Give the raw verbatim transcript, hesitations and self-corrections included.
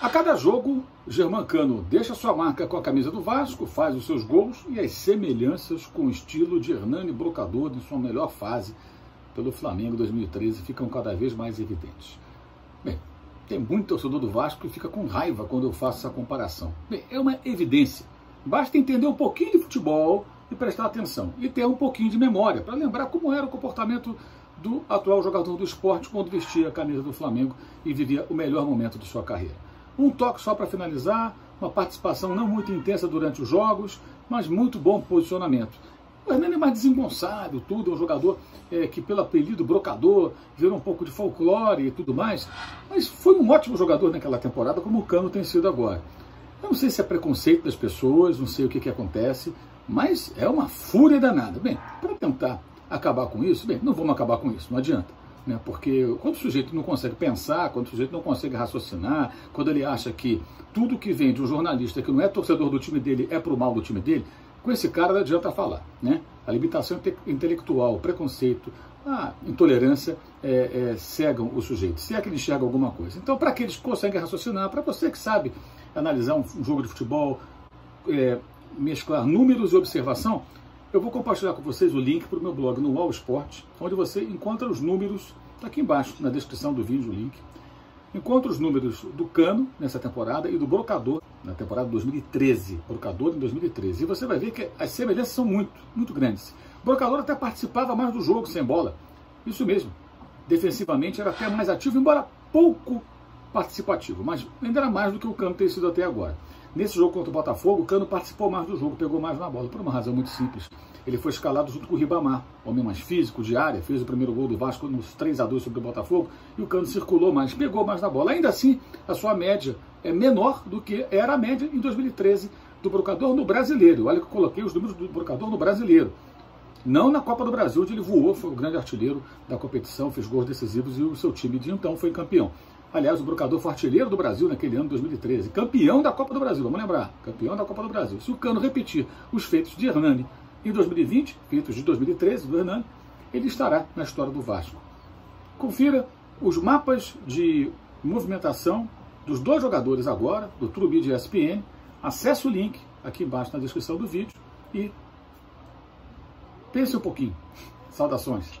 A cada jogo, Germán Cano deixa sua marca com a camisa do Vasco, faz os seus gols e as semelhanças com o estilo de Hernane Brocador em sua melhor fase pelo Flamengo dois mil e treze ficam cada vez mais evidentes. Bem, tem muito torcedor do Vasco que fica com raiva quando eu faço essa comparação. Bem, é uma evidência. Basta entender um pouquinho de futebol e prestar atenção. E ter um pouquinho de memória para lembrar como era o comportamento do atual jogador do Sport quando vestia a camisa do Flamengo e vivia o melhor momento de sua carreira. Um toque só para finalizar, uma participação não muito intensa durante os jogos, mas muito bom posicionamento. O Hernane é mais desengonçado, tudo, é um jogador é, que pelo apelido Brocador virou um pouco de folclore e tudo mais, mas foi um ótimo jogador naquela temporada, como o Cano tem sido agora. Eu não sei se é preconceito das pessoas, não sei o que, que acontece, mas é uma fúria danada. Bem, para tentar acabar com isso, bem, não vamos acabar com isso, não adianta. Porque quando o sujeito não consegue pensar, quando o sujeito não consegue raciocinar, quando ele acha que tudo que vem de um jornalista que não é torcedor do time dele é pro mal do time dele, com esse cara não adianta falar, né? A limitação intelectual, o preconceito, a intolerância é, é, cegam o sujeito, se é que ele enxerga alguma coisa. Então, para aqueles que conseguem raciocinar, para você que sabe analisar um, um jogo de futebol, é, mesclar números e observação, eu vou compartilhar com vocês o link para o meu blog no U O L Esporte, onde você encontra os números, está aqui embaixo na descrição do vídeo o link, encontra os números do Cano nessa temporada e do Brocador na temporada dois mil e treze, Brocador em dois mil e treze, e você vai ver que as semelhanças são muito, muito grandes. Brocador até participava mais do jogo sem bola, isso mesmo, defensivamente era até mais ativo, embora pouco participativo, mas ainda era mais do que o Cano tem sido até agora. Nesse jogo contra o Botafogo, o Cano participou mais do jogo, pegou mais na bola, por uma razão muito simples. Ele foi escalado junto com o Ribamar, homem mais físico, de área, fez o primeiro gol do Vasco nos três a dois sobre o Botafogo, e o Cano circulou mais, pegou mais na bola. Ainda assim, a sua média é menor do que era a média em dois mil e treze do Brocador no Brasileiro. Olha que eu coloquei os números do Brocador no Brasileiro. Não na Copa do Brasil, onde ele voou, foi o grande artilheiro da competição, fez gols decisivos e o seu time de então foi campeão. Aliás, o Brocador foi artilheiro do Brasil naquele ano, dois mil e treze. Campeão da Copa do Brasil, vamos lembrar. Campeão da Copa do Brasil. Se o Cano repetir os feitos de Hernane em dois mil e vinte, feitos de dois mil e treze do Hernane, ele estará na história do Vasco. Confira os mapas de movimentação dos dois jogadores agora, do Turubi de E S P N. Acesse o link aqui embaixo na descrição do vídeo e pense um pouquinho. Saudações.